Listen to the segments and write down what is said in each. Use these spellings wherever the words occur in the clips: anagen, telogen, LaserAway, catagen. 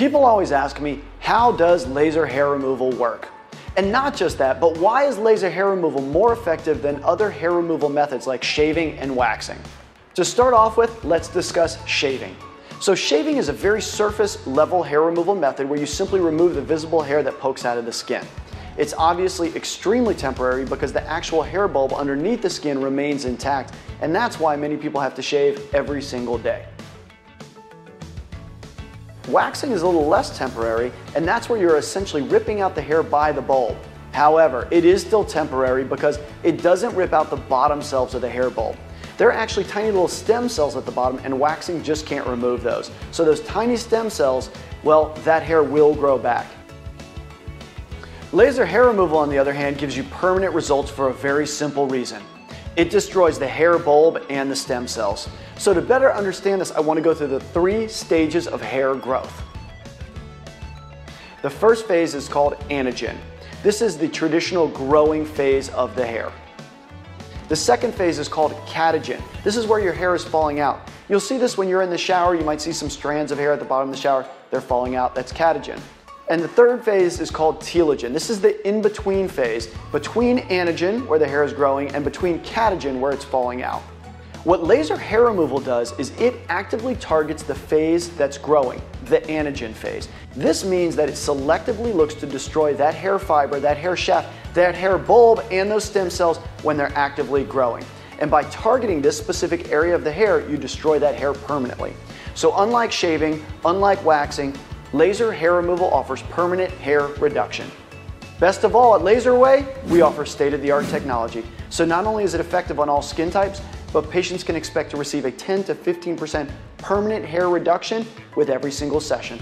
People always ask me, how does laser hair removal work? And not just that, but why is laser hair removal more effective than other hair removal methods like shaving and waxing? To start off with, let's discuss shaving. So shaving is a very surface level hair removal method where you simply remove the visible hair that pokes out of the skin. It's obviously extremely temporary because the actual hair bulb underneath the skin remains intact, and that's why many people have to shave every single day. Waxing is a little less temporary, and that's where you're essentially ripping out the hair by the bulb. However, it is still temporary because it doesn't rip out the bottom cells of the hair bulb. There are actually tiny little stem cells at the bottom, and waxing just can't remove those. So those tiny stem cells, well, that hair will grow back. Laser hair removal, on the other hand, gives you permanent results for a very simple reason. It destroys the hair bulb and the stem cells. So to better understand this, I want to go through the three stages of hair growth. The first phase is called anagen. This is the traditional growing phase of the hair. The second phase is called catagen. This is where your hair is falling out. You'll see this when you're in the shower. You might see some strands of hair at the bottom of the shower. They're falling out. That's catagen. And the third phase is called telogen. This is the in-between phase between anagen, where the hair is growing, and between catagen, where it's falling out. What laser hair removal does is it actively targets the phase that's growing, the anagen phase. This means that it selectively looks to destroy that hair fiber, that hair shaft, that hair bulb, and those stem cells when they're actively growing. And by targeting this specific area of the hair, you destroy that hair permanently. So unlike shaving, unlike waxing, laser hair removal offers permanent hair reduction. Best of all, at LaserAway, we offer state-of-the-art technology. So not only is it effective on all skin types, but patients can expect to receive a 10 to 15% permanent hair reduction with every single session.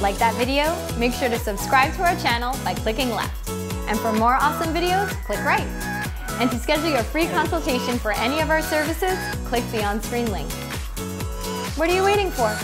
Like that video? Make sure to subscribe to our channel by clicking left. And for more awesome videos, click right. And to schedule your free consultation for any of our services, click the on-screen link. What are you waiting for?